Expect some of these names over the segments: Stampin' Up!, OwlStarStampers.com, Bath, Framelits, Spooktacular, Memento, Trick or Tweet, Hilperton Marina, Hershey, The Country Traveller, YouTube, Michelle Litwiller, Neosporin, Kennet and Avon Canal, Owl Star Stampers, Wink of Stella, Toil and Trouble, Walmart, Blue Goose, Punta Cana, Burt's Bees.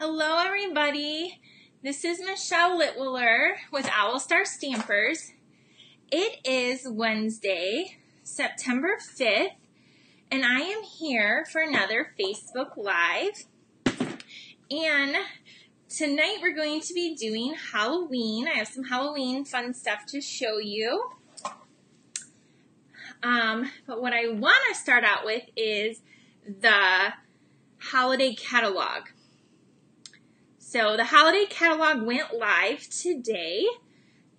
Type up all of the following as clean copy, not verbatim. Hello everybody, this is Michelle Litwiller with Owl Star Stampers. It is Wednesday, September 5th, and I am here for another Facebook Live. And tonight we're going to be doing Halloween. I have some Halloween fun stuff to show you. But what I want to start out with is the holiday catalog. So the holiday catalog went live today,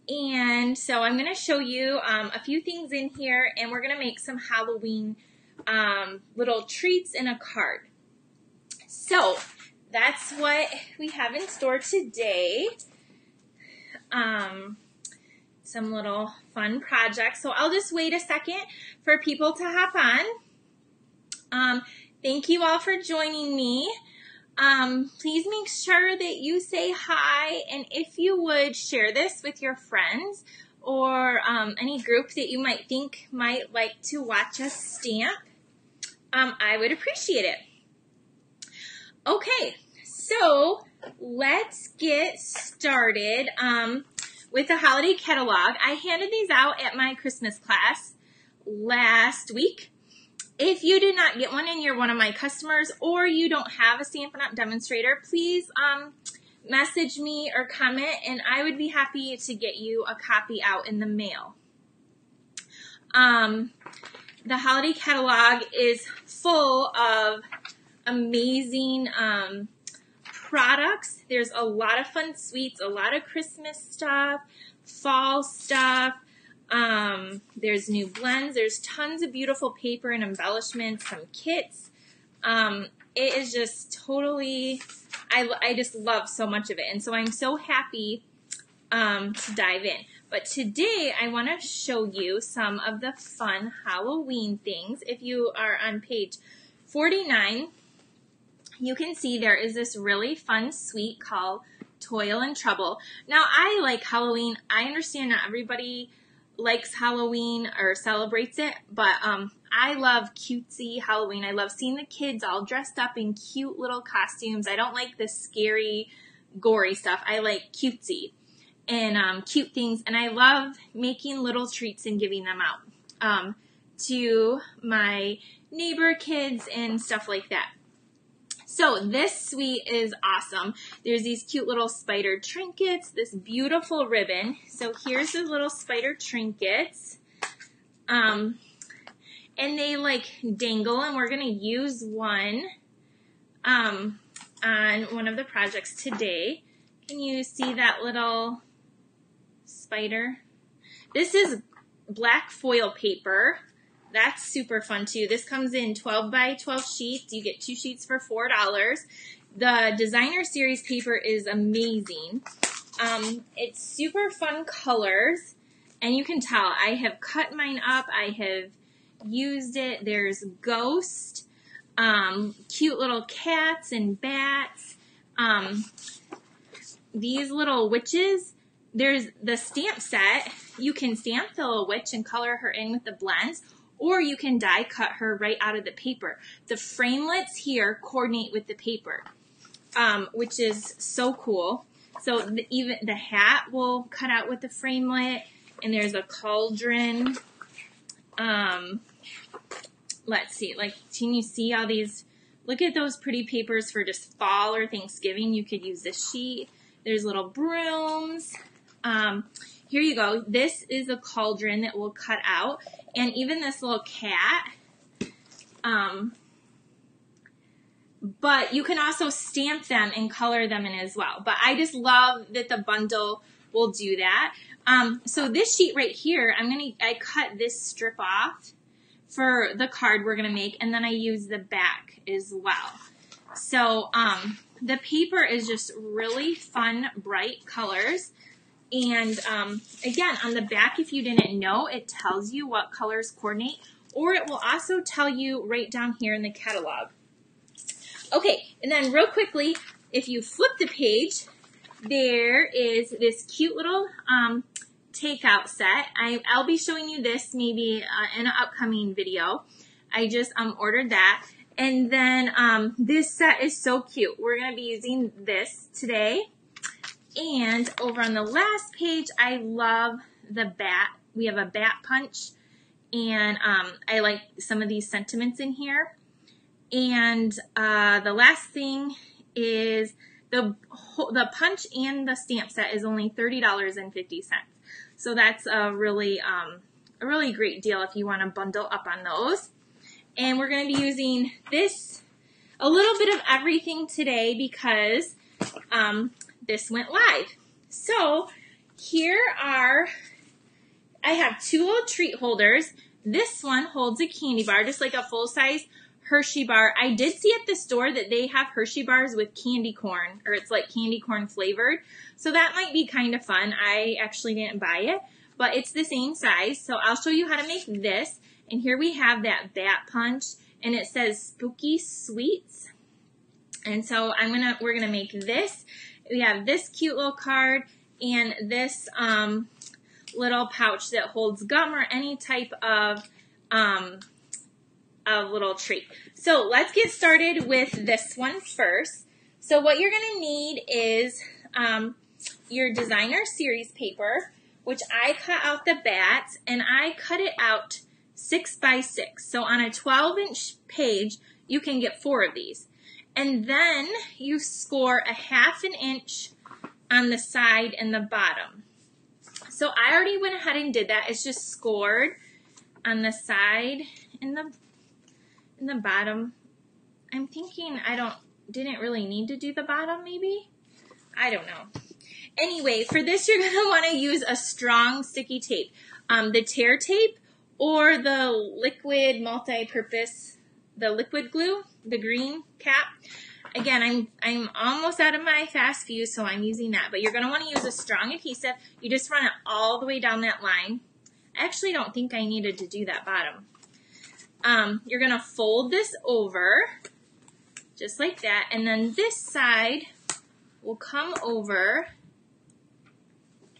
and so I'm going to show you a few things in here, and we're going to make some Halloween little treats and a card. So that's what we have in store today, some little fun projects. So I'll just wait a second for people to hop on. Thank you all for joining me. Please make sure that you say hi, and if you would share this with your friends or any group that you might think might like to watch us stamp, I would appreciate it. Okay, so let's get started with the holiday catalog. I handed these out at my Christmas class last week. If you did not get one and you're one of my customers or you don't have a Stampin' Up! Demonstrator, please message me or comment, and I would be happy to get you a copy out in the mail. The holiday catalog is full of amazing products. There's a lot of fun sweets, a lot of Christmas stuff, fall stuff. There's new blends, there's tons of beautiful paper and embellishments, some kits. It is just totally, I just love so much of it. And so I'm so happy to dive in. But today I want to show you some of the fun Halloween things. If you are on page 49, you can see there is this really fun sweet called Toil and Trouble. Now I like Halloween. I understand not everybody likes Halloween or celebrates it, but I love cutesy Halloween. I love seeing the kids all dressed up in cute little costumes. I don't like the scary, gory stuff. I like cutesy and cute things, and I love making little treats and giving them out to my neighbor kids and stuff like that. So this suite is awesome. There's these cute little spider trinkets, this beautiful ribbon. So here's the little spider trinkets. And they like dangle, and we're gonna use one on one of the projects today. Can you see that little spider? This is black foil paper. That's super fun too. This comes in 12 by 12 sheets. You get 2 sheets for $4. The designer series paper is amazing. It's super fun colors, and you can tell I have cut mine up. I have used it. There's ghost, cute little cats and bats. These little witches. There's the stamp set. You can stamp the little witch and color her in with the blends, or you can die cut her right out of the paper. The framelits here coordinate with the paper, which is so cool. So even the hat will cut out with the framelit, and there's a cauldron. Let's see, like, can you see all these? Look at those pretty papers for just fall or Thanksgiving. You could use this sheet. There's little brooms. Here you go. This is a cauldron that will cut out. And even this little cat. But you can also stamp them and color them in as well. But I just love that the bundle will do that. So this sheet right here, I cut this strip off for the card we're going to make. And then I use the back as well. So the paper is just really fun, bright colors. And again, on the back, if you didn't know, it tells you what colors coordinate, or it will also tell you right down here in the catalog. Okay, and then real quickly, if you flip the page, there is this cute little takeout set. I'll be showing you this maybe in an upcoming video. I just ordered that. And then this set is so cute. We're going to be using this today. And over on the last page, I love the bat. We have a bat punch. And I like some of these sentiments in here. And the last thing is the punch and the stamp set is only $30.50. So that's a really great deal if you want to bundle up on those. And we're going to be using this, a little bit of everything today because this went live. So here are, I have two little treat holders. This one holds a candy bar, just like a full-size Hershey bar. I did see at the store that they have Hershey bars with candy corn, or it's like candy corn flavored. So that might be kind of fun. I actually didn't buy it, but it's the same size. So I'll show you how to make this. And here we have that bat punch, and it says Spooky Sweets. And so we're gonna make this. We have this cute little card and this little pouch that holds gum or any type of little treat. So let's get started with this one first. So what you're gonna need is your designer series paper, which I cut out the bats, and I cut it out 6 by 6. So on a 12-inch page, you can get 4 of these. And then you score a ½ inch on the side and the bottom. So I already went ahead and did that. It's just scored on the side and the bottom. I'm thinking I didn't really need to do the bottom maybe. I don't know. Anyway, for this you're going to want to use a strong sticky tape. The tear tape or the liquid multi-purpose, the liquid glue, the green cap. Again, I'm almost out of my fast fuse, so I'm using that. But you're going to want to use a strong adhesive. You just run it all the way down that line. I actually don't think I needed to do that bottom. You're going to fold this over, just like that. And then this side will come over,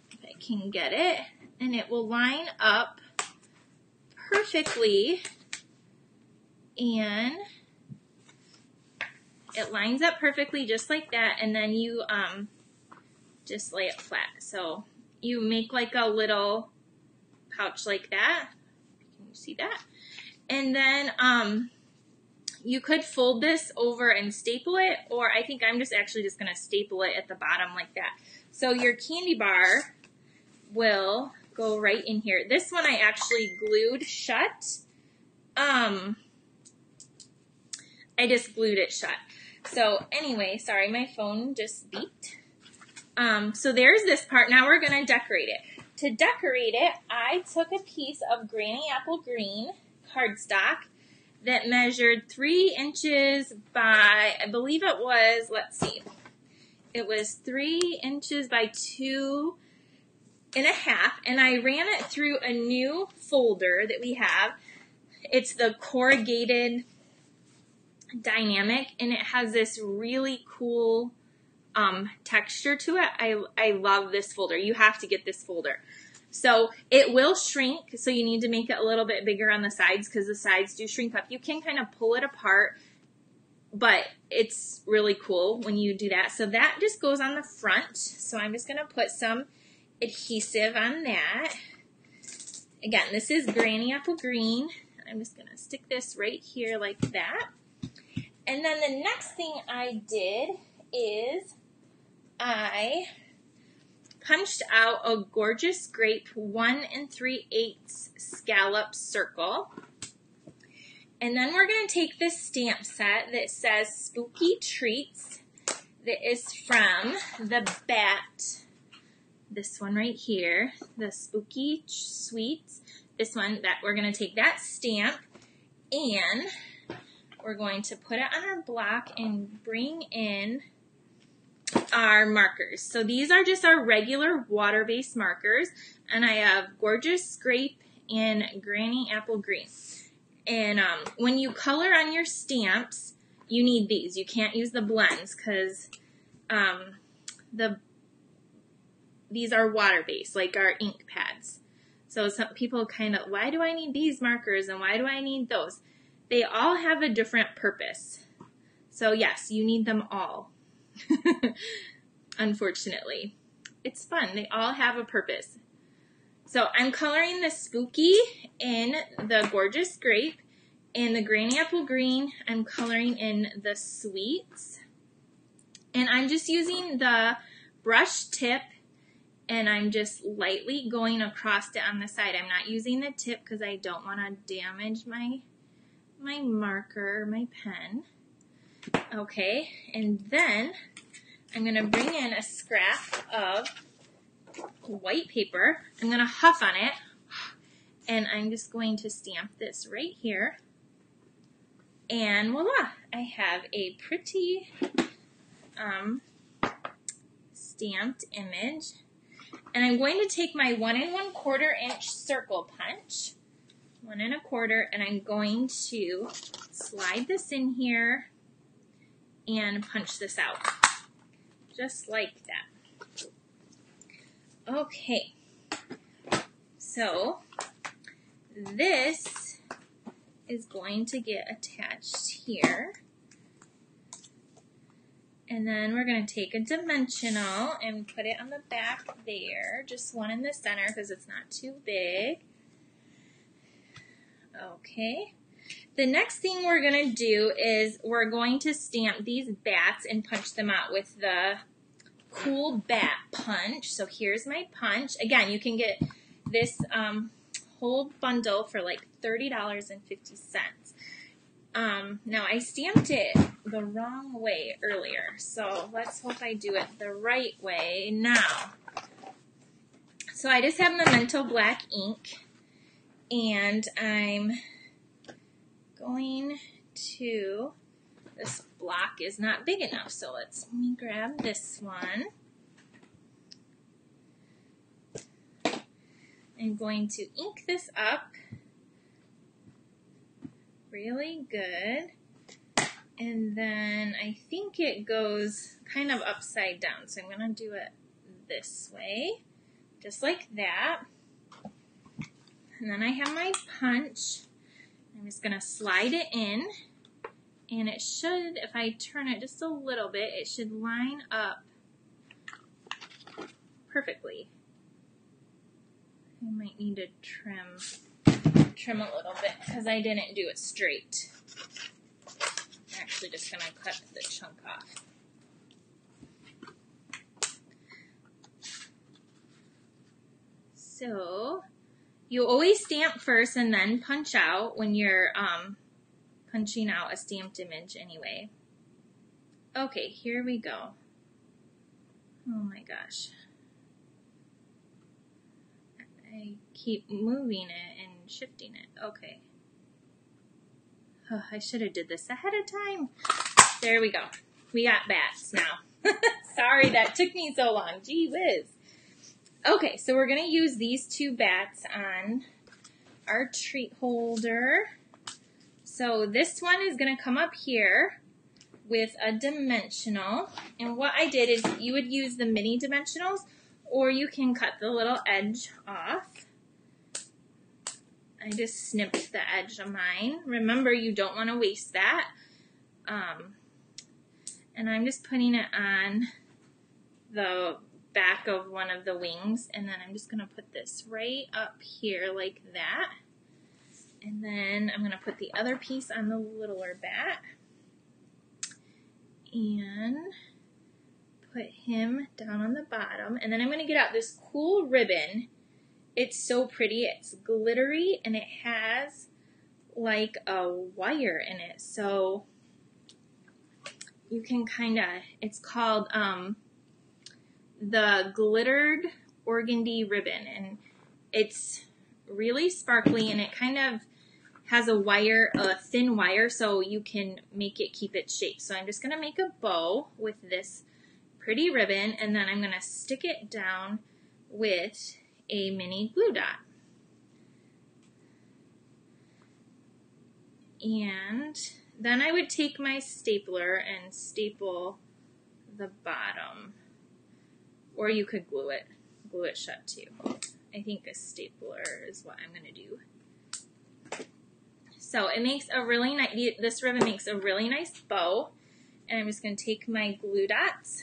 if I can get it, and it will line up perfectly, and it lines up perfectly just like that, and then you just lay it flat. So you make like a little pouch like that. Can you see that? And then you could fold this over and staple it, or I think I'm just going to staple it at the bottom like that. So your candy bar will go right in here. This one I actually glued shut. I just glued it shut. So anyway, sorry, my phone just beeped. So there's this part. Now we're going to decorate it. To decorate it, I took a piece of Granny Apple Green cardstock that measured 3 inches by, I believe it was, let's see. It was 3 inches by 2 and a half, and I ran it through a new folder that we have. It's the corrugated dynamic, and it has this really cool texture to it. I love this folder. You have to get this folder. So it will shrink, so you need to make it a little bit bigger on the sides because the sides do shrink up. You can kind of pull it apart, but it's really cool when you do that. So that just goes on the front, so I'm just going to put some adhesive on that. Again, this is Granny Apple Green. I'm just going to stick this right here like that. And then the next thing I did is I punched out a Gorgeous Grape 1 3/8 scallop circle. And then we're going to take this stamp set that says Spooky Treats, that is from the bat. This one right here, the Spooky Sweets, this one, that we're going to take that stamp and we're going to put it on our block and bring in our markers. So these are just our regular water-based markers, and I have Gorgeous Grape and Granny Apple Green. And when you color on your stamps, you need these. You can't use the blends because these are water-based, like our ink pads. So some people kind of, why do I need these markers and why do I need those? They all have a different purpose. So yes, you need them all. Unfortunately. It's fun. They all have a purpose. So I'm coloring the Spooky in the Gorgeous Grape, and the Granny Apple Green I'm coloring in the Sweets. And I'm just using the brush tip, and I'm just lightly going across it on the side. I'm not using the tip because I don't want to damage my marker, my pen. Okay, and then I'm going to bring in a scrap of white paper. I'm going to huff on it, and I'm just going to stamp this right here. And voila, I have a pretty stamped image. And I'm going to take my 1 1/4 inch circle punch, 1 1/4, and I'm going to slide this in here and punch this out. Just like that. Okay, so this is going to get attached here. And then we're going to take a dimensional and put it on the back there. Just one in the center because it's not too big. Okay. The next thing we're going to do is we're going to stamp these bats and punch them out with the Cool Bat Punch. So here's my punch. Again, you can get this whole bundle for like $30.50. Now, I stamped it the wrong way earlier, so let's hope I do it the right way now. So I just have Memento black ink, and I'm going to, this block is not big enough, so let me grab this one. I'm going to ink this up really good, and then I think it goes kind of upside down, so I'm going to do it this way, just like that. And then I have my punch. I'm just going to slide it in, and it should, if I turn it just a little bit, it should line up perfectly. I might need to trim a little bit because I didn't do it straight. I'm actually just going to cut the chunk off. So you always stamp first and then punch out when you're punching out a stamped image anyway. Okay, here we go. Oh my gosh. I keep moving it and shifting it. Okay. Oh, I should have did this ahead of time. There we go. We got bats now. Sorry that took me so long. Gee whiz. Okay, so we're going to use these two bats on our treat holder. So this one is going to come up here with a dimensional. And what I did is you would use the mini dimensionals, or you can cut the little edge off. I just snipped the edge of mine. Remember, you don't want to waste that. And I'm just putting it on the back of one of the wings, and then I'm just going to put this right up here like that. And then I'm going to put the other piece on the littler bat and put him down on the bottom. And then I'm going to get out this cool ribbon. It's so pretty. It's glittery, and it has like a wire in it. So you can kind of, it's called the Glittered Organdy Ribbon. And it's really sparkly, and it kind of has a wire, a thin wire, so you can make it keep its shape. So I'm just going to make a bow with this pretty ribbon, and then I'm going to stick it down with a mini glue dot. And then I would take my stapler and staple the bottom. Or you could glue it shut too. I think a stapler is what I'm going to do. So it makes a really nice, this ribbon makes a really nice bow. And I'm just going to take my glue dots.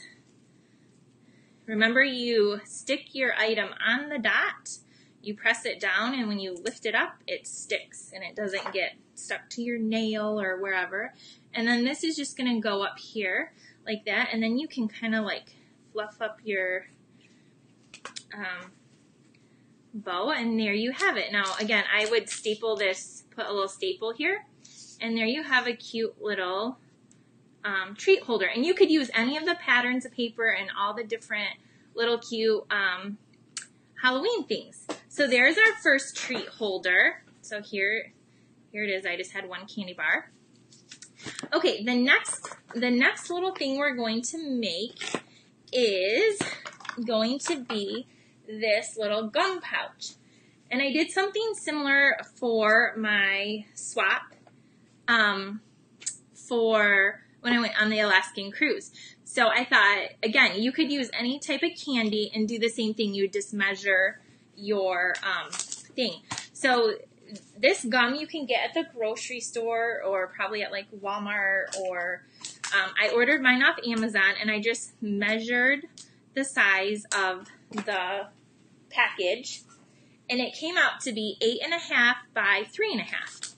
Remember, you stick your item on the dot, you press it down, and when you lift it up, it sticks and it doesn't get stuck to your nail or wherever. And then this is just going to go up here like that, and then you can kind of like fluff up your bow, and there you have it. Now, again, I would staple this, put a little staple here, and there you have a cute little treat holder. And you could use any of the patterns of paper and all the different little cute Halloween things. So there's our first treat holder. So here it is. I just had one candy bar. Okay, the next little thing we're going to make is going to be this little gum pouch. And I did something similar for my swap for when I went on the Alaskan cruise. So I thought, again, you could use any type of candy and do the same thing. You just measure your thing. So this gum you can get at the grocery store or probably at like Walmart, or I ordered mine off Amazon, and I just measured the size of the package, and it came out to be 8.5 by 3.5.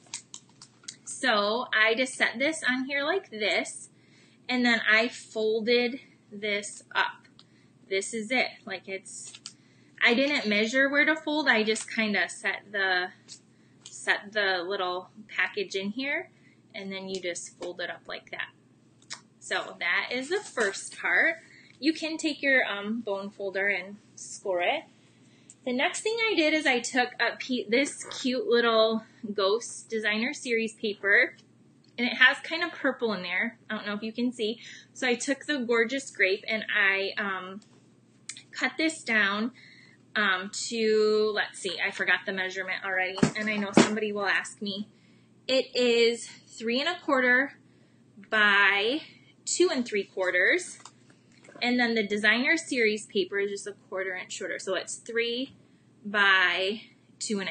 So I just set this on here like this, and then I folded this up. This is it. Like I didn't measure where to fold. I just kind of set the little package in here, and then you just fold it up like that. So that is the first part. You can take your bone folder and score it. The next thing I did is I took up this cute little Ghost Designer Series paper, and it has kind of purple in there. I don't know if you can see. So I took the Gorgeous Grape, and I cut this down to, let's see, I forgot the measurement already, and I know somebody will ask me. It is 3 1/4 by 2 3/4. And then the Designer Series paper is just a 1/4 inch shorter. So it's 3 by 2.5.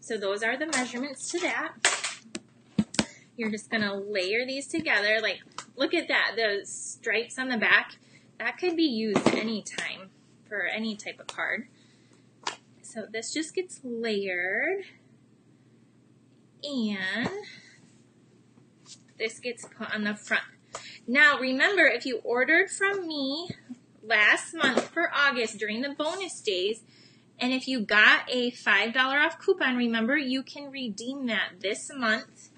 So those are the measurements to that. You're just going to layer these together. Like, look at that. The stripes on the back, that could be used anytime for any type of card. So this just gets layered. And this gets put on the front. Now, remember, if you ordered from me last month for August during the bonus days, and if you got a $5 off coupon, remember, you can redeem that this month.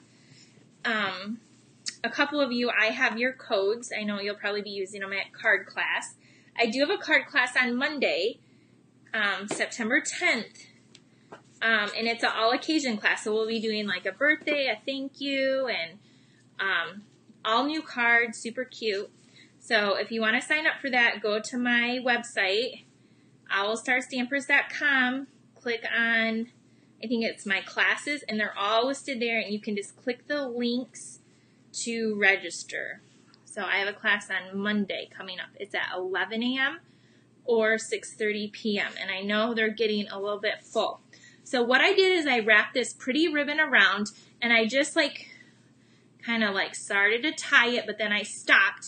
A couple of you, I have your codes. I know you'll probably be using them at card class. I do have a card class on Monday, September 10th, and it's an all-occasion class. So we'll be doing like a birthday, a thank you, and all new cards, super cute. So if you want to sign up for that, go to my website, OwlStarStampers.com, click on, I think it's my classes, and they're all listed there, and you can just click the links to register. So I have a class on Monday coming up. It's at 11 a.m. or 6:30 p.m., and I know they're getting a little bit full. So what I did is I wrapped this pretty ribbon around, and I just like kind of like started to tie it, but then I stopped.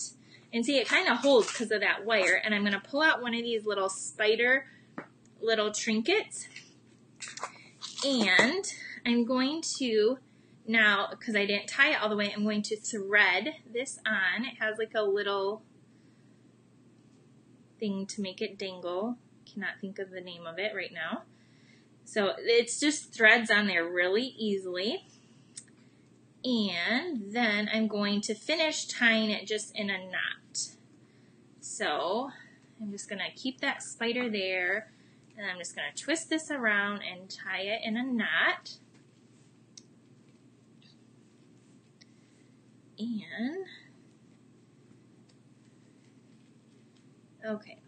And see, it kind of holds because of that wire. And I'm going to pull out one of these little spider little trinkets. And I'm going to, now, because I didn't tie it all the way, I'm going to thread this on. It has like a little thing to make it dangle. Cannot think of the name of it right now. So it's just threads on there really easily. And then I'm going to finish tying it just in a knot. So I'm just going to keep that spider there, and I'm just going to twist this around and tie it in a knot. And, okay.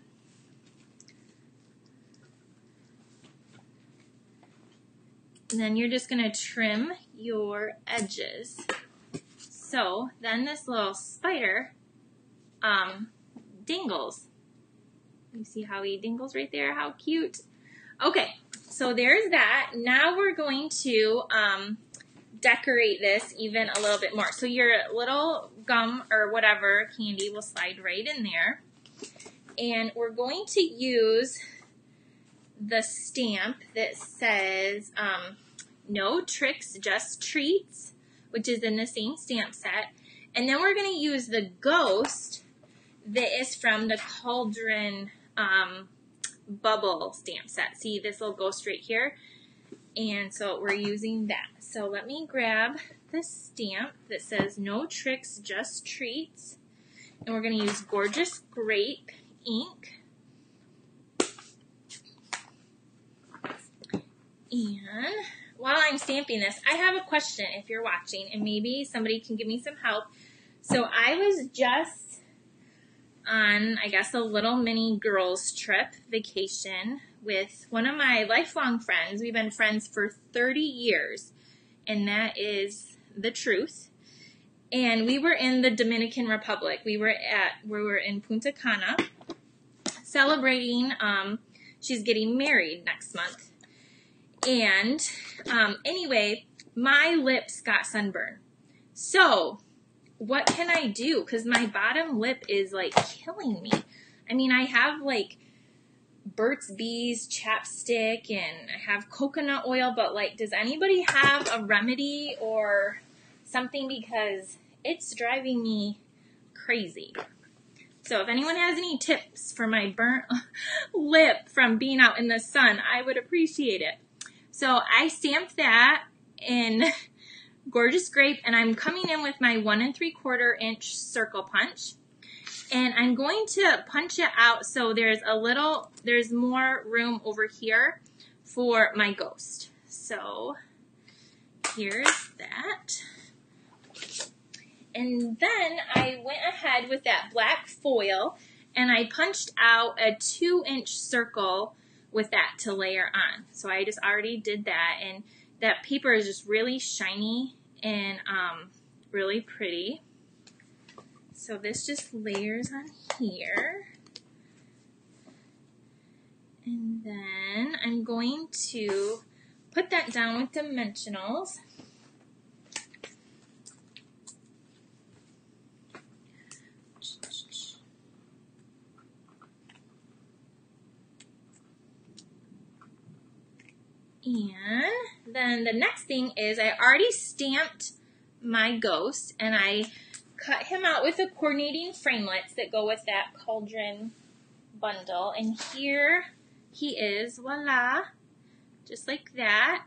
And then you're just going to trim your edges. So then this little spider dangles. You see how he dangles right there? How cute. Okay, so there's that. Now we're going to decorate this even a little bit more. So your little gum or whatever candy will slide right in there. And we're going to use the stamp that says no tricks, just treats, which is in the same stamp set. And then we're going to use the ghost that is from the Cauldron bubble stamp set. See this little ghost right here? And so we're using that. So let me grab the stamp that says no tricks, just treats. And we're going to use Gorgeous Grape ink. And while I'm stamping this, I have a question if you're watching, and maybe somebody can give me some help. So I was just on, I guess, a little mini girls trip vacation with one of my lifelong friends. We've been friends for 30 years, and that is the truth. And we were in the Dominican Republic. We were in Punta Cana celebrating, she's getting married next month. And anyway, my lips got sunburned. So what can I do? Because my bottom lip is like killing me. I mean, I have like Burt's Bees chapstick and I have coconut oil, but like, does anybody have a remedy or something? Because it's driving me crazy. So if anyone has any tips for my burnt lip from being out in the sun, I would appreciate it. So I stamped that in Gorgeous Grape, and I'm coming in with my 1 3/4 inch circle punch, and I'm going to punch it out so there's more room over here for my ghost. So here's that. And then I went ahead with that black foil and I punched out a 2-inch circle with that to layer on. So I just already did that, and that paper is just really shiny and really pretty. So this just layers on here. And then I'm going to put that down with dimensionals. And then the next thing is I already stamped my ghost, and I cut him out with the coordinating framelits that go with that Cauldron bundle. And here he is, voila, just like that.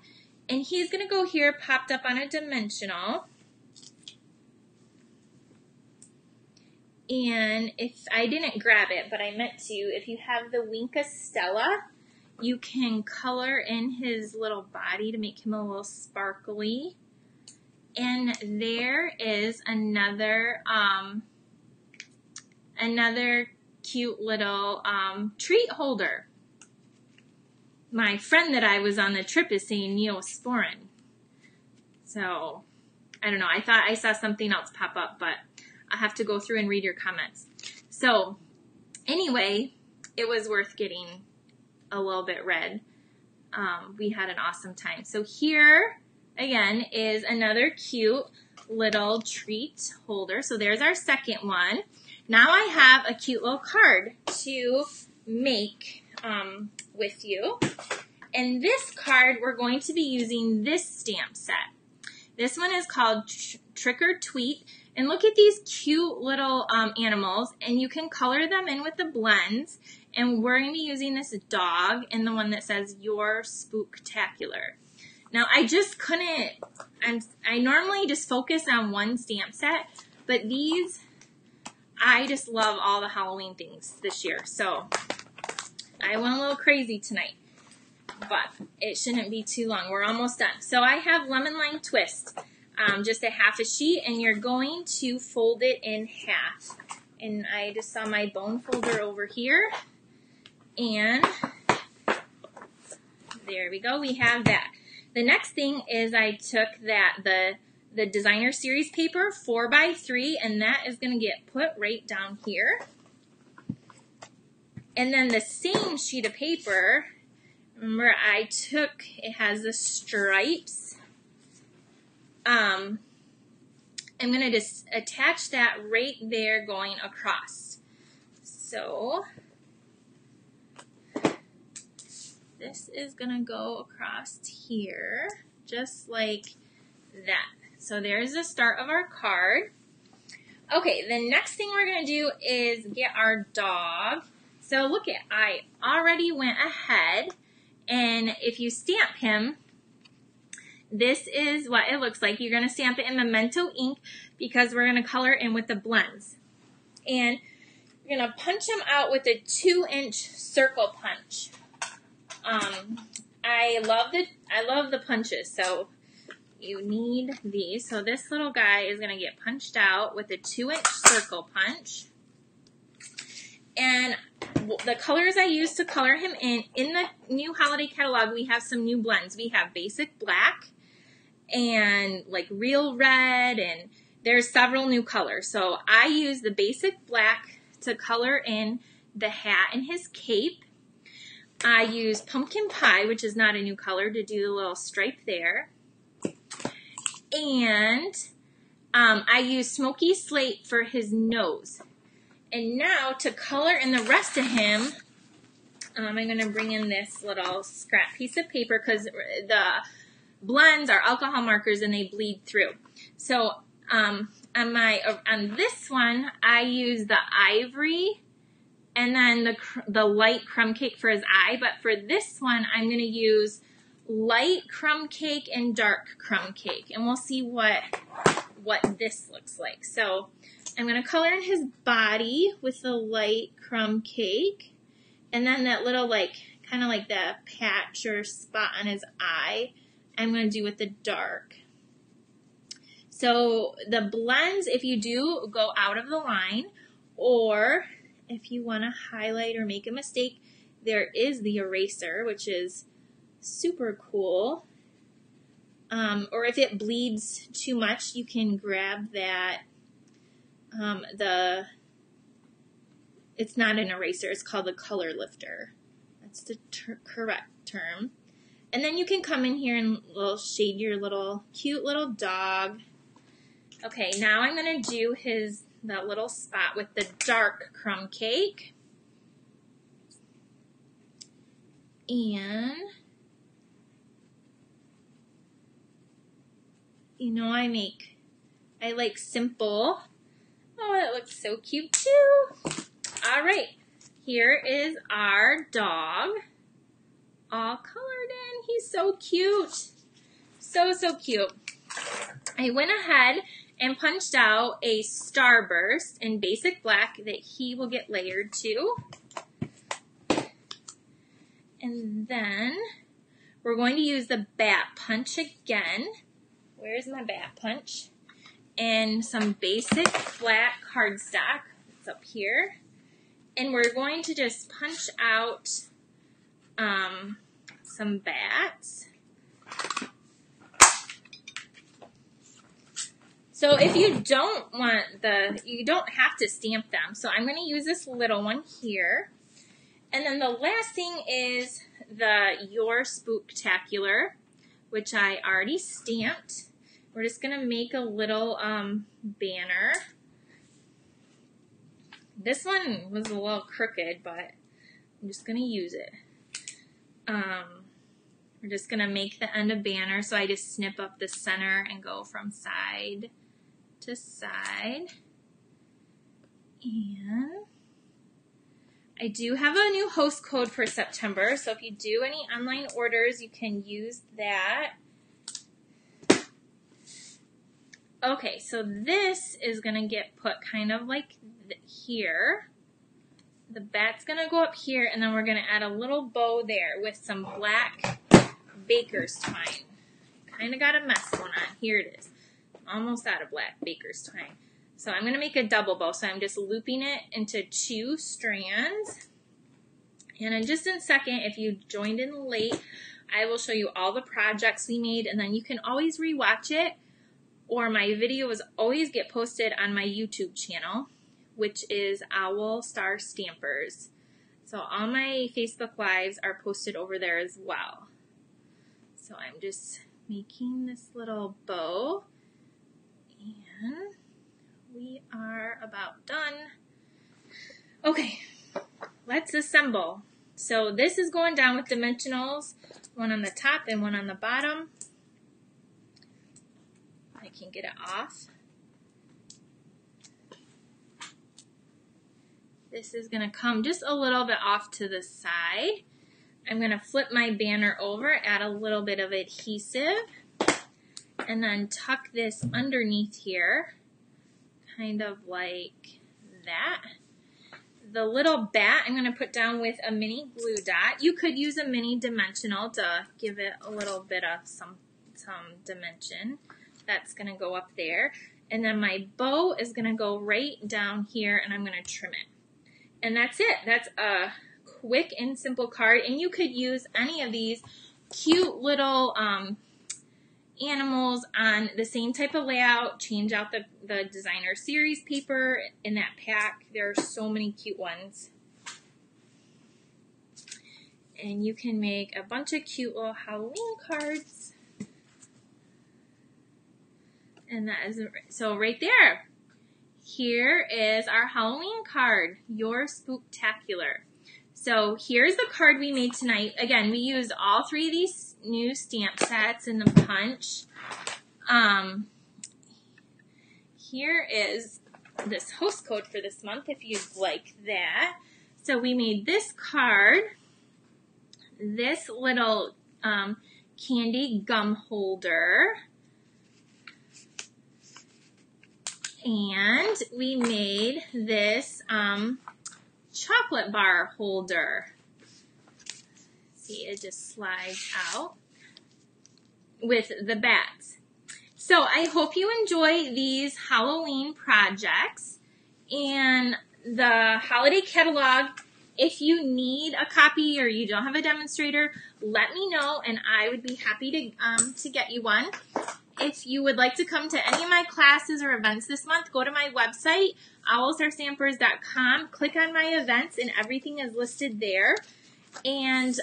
And he's going to go here, popped up on a dimensional. And if I didn't grab it, but I meant to, if you have the Wink of Stella, you can color in his little body to make him a little sparkly. And there is another another cute little treat holder. My friend that I was on the trip is saying Neosporin. So, I don't know. I thought I saw something else pop up, but I'll have to go through and read your comments. So, anyway, it was worth getting a little bit red. We had an awesome time. So here again is another cute little treat holder. So there's our second one. Now I have a cute little card to make with you. And this card, we're going to be using this stamp set. This one is called Trick or Tweet. And look at these cute little animals, and you can color them in with the blends. And we're going to be using this dog and the one that says Your Spooktacular. Now, I just couldn't, I normally just focus on one stamp set, but these, I just love all the Halloween things this year. So, I went a little crazy tonight, but it shouldn't be too long. We're almost done. So, I have Lemon Lime Twist, just a half a sheet, and you're going to fold it in half. And I just saw my bone folder over here. And there we go, we have that. The next thing is I took that the designer series paper 4x3, and that is going to get put right down here. And then the same sheet of paper, remember I took, it has the stripes, I'm going to just attach that right there going across. So this is going to go across here just like that. So there's the start of our card. Okay, the next thing we're going to do is get our dog. So look at, I already went ahead, and if you stamp him, this is what it looks like. You're going to stamp it in Memento ink because we're going to color in with the blends. And you're going to punch him out with a 2-inch circle punch. I love the punches, so you need these. So this little guy is going to get punched out with a 2-inch circle punch. And the colors I used to color him in the new holiday catalog, we have some new blends. We have basic black and like real red, and there's several new colors. So I use the basic black to color in the hat and his cape. I use pumpkin pie, which is not a new color, to do the little stripe there. And I use smoky slate for his nose. And now to color in the rest of him, I'm going to bring in this little scrap piece of paper because the blends are alcohol markers and they bleed through. So on this one, I use the ivory and then the light crumb cake for his eye. But for this one, I'm going to use light crumb cake and dark crumb cake. And we'll see what this looks like. So I'm going to color in his body with the light crumb cake, and then that little like kind of like the patch or spot on his eye I'm going to do with the dark. So the blends, if you do, go out of the line, or if you want to highlight or make a mistake, there is the eraser, which is super cool. Or if it bleeds too much, you can grab that. It's not an eraser, it's called the color lifter. That's the correct term. And then you can come in here and shade your little cute little dog. Okay, now I'm going to do that little spot with the dark crumb cake. And you know, I like simple. Oh, that looks so cute too. All right, here is our dog, all colored in. He's so cute, so cute. I went ahead and punched out a starburst in basic black that he will get layered to. And then we're going to use the bat punch again. Where's my bat punch? And some basic flat cardstock. It's up here. And we're going to just punch out some bats. So if you don't want you don't have to stamp them. So I'm going to use this little one here. And then the last thing is Your Spooktacular, which I already stamped. We're just going to make a little banner. This one was a little crooked, but I'm just going to use it. We're just going to make the end a banner, so I just snip up the center and go from side to side. And I do have a new host code for September, so if you do any online orders, you can use that. Okay, so this is going to get put kind of like here. The bat's going to go up here, and then we're going to add a little bow there with some black baker's twine. Kind of got a mess going on. Here it is. Almost out of black baker's twine. So I'm going to make a double bow, so I'm just looping it into 2 strands. And in just a second, if you joined in late, I will show you all the projects we made, and then you can always rewatch it. Or my videos always get posted on my YouTube channel, which is Owl Star Stampers. So all my Facebook Lives are posted over there as well. So I'm just making this little bow, and we are about done. Okay, let's assemble. So this is going down with dimensionals, one on the top and one on the bottom. I can get it off. This is going to come just a little bit off to the side. I'm going to flip my banner over, add a little bit of adhesive, and then tuck this underneath here, kind of like that. The little bat I'm going to put down with a mini glue dot. You could use a mini dimensional to give it a little bit of some dimension. That's going to go up there. And then my bow is going to go right down here, and I'm going to trim it. And that's it. That's a quick and simple card. And you could use any of these cute little animals on the same type of layout. Change out the designer series paper in that pack. There are so many cute ones. And you can make a bunch of cute little Halloween cards. And that is, so right there. Here is our Halloween card, Your Spooktacular. So here's the card we made tonight. Again, we used all three of these new stamp sets in the punch. Here is this host code for this month if you'd like that. So we made this card, this little candy gum holder, and we made this chocolate bar holder. See, it just slides out with the bats. So I hope you enjoy these Halloween projects and the holiday catalog. If you need a copy or you don't have a demonstrator, let me know and I would be happy to get you one. If you would like to come to any of my classes or events this month, go to my website, OwlStarStampers.com, click on my events, and everything is listed there. And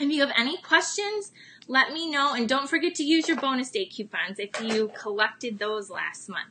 if you have any questions, let me know. And don't forget to use your bonus day coupons if you collected those last month.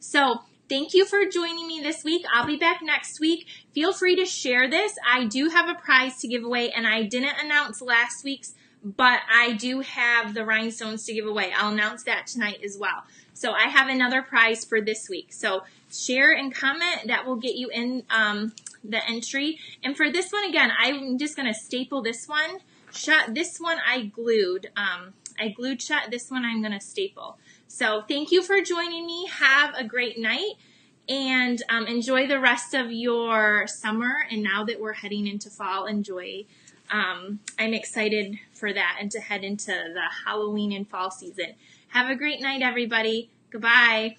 So thank you for joining me this week. I'll be back next week. Feel free to share this. I do have a prize to give away, and I didn't announce last week's, but I do have the rhinestones to give away. I'll announce that tonight as well. So I have another prize for this week. So share and comment. That will get you in the entry. And for this one, again, I'm just going to staple this one shut. This one I glued. I glued shut. This one I'm going to staple. So thank you for joining me. Have a great night. And enjoy the rest of your summer. And now that we're heading into fall, enjoy. I'm excited for that and to head into the Halloween and fall season. Have a great night, everybody. Goodbye.